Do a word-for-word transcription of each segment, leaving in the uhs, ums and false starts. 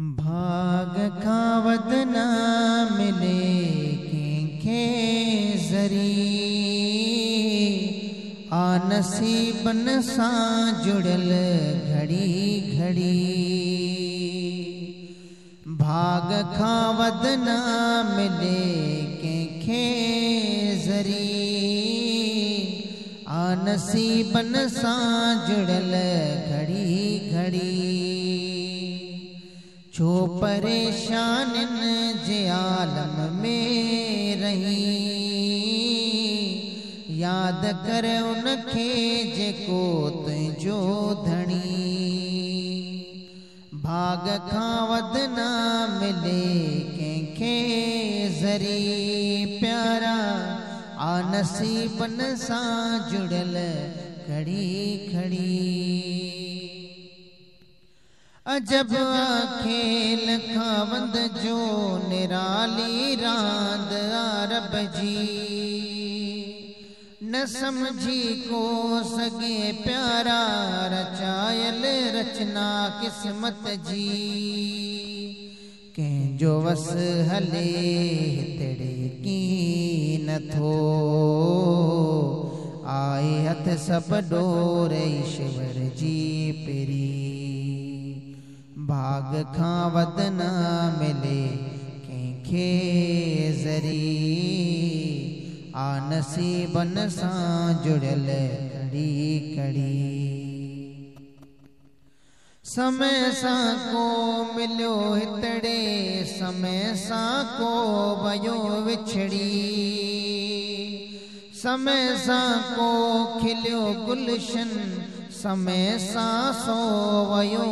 भाग खावत ना मिले के जरी आ नसीबन सां जुड़ल घड़ी घड़ी। भाग खावत ना मिले के जरी आ नसीबन सां जुड़ल घड़ी घड़ी। जो परेशान जे आलम में रही याद कर उनखे जेको तुझो धणी। भाग खां वध ना मिले कंहिंखे ज़री प्यारा आ नसीबनि सां जुड़ल घड़ी घड़ी। अजब खेल खावंद जो निराली रांद आरब जी न समझी को सगे प्यारा रचायल रचना किस्मत जी। कह जो वस हले हितड़े की न थो आए हथ सब डोर ईश्वर जी पेरी। भाग खां वध न मिले कंहिंखे ज़री आ नसीबन सां जुड़ियल घड़ी घड़ी। समय सां को मिलियो हितड़े समय सां को वयो विछड़ी। समय सां को खिलियो गुलशन समय सां सो वयो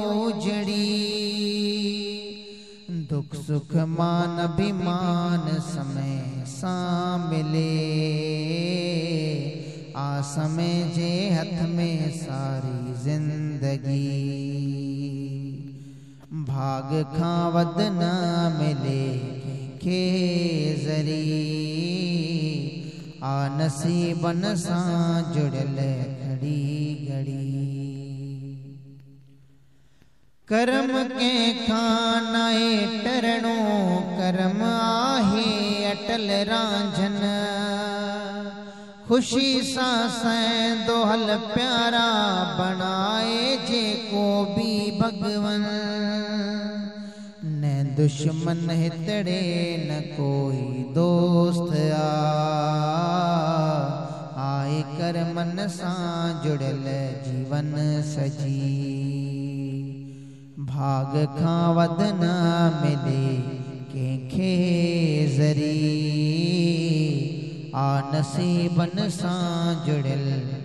जड़ी। दुख सुख मान अभिमान समय सां मिले आ समय जे हथ में सारी जिंदगी। भाग खां वध न मिले कंहिंखे ज़री आ नसीबन सां जुड़ियल घड़ी घड़ी। कर्म के खानाए टरणो कर्म आहे अटल रांझन। खुशी सां सैंदो हल प्यारा बनाए जेको भी भगवन। न दुश्मन हितड़े न कोई दोस्त आ आए कर्मन सां जुड़ल जीवन सजी। भाग खां वध न मिले कंहिंखे ज़री आ नसीबन सां जुड़ियल।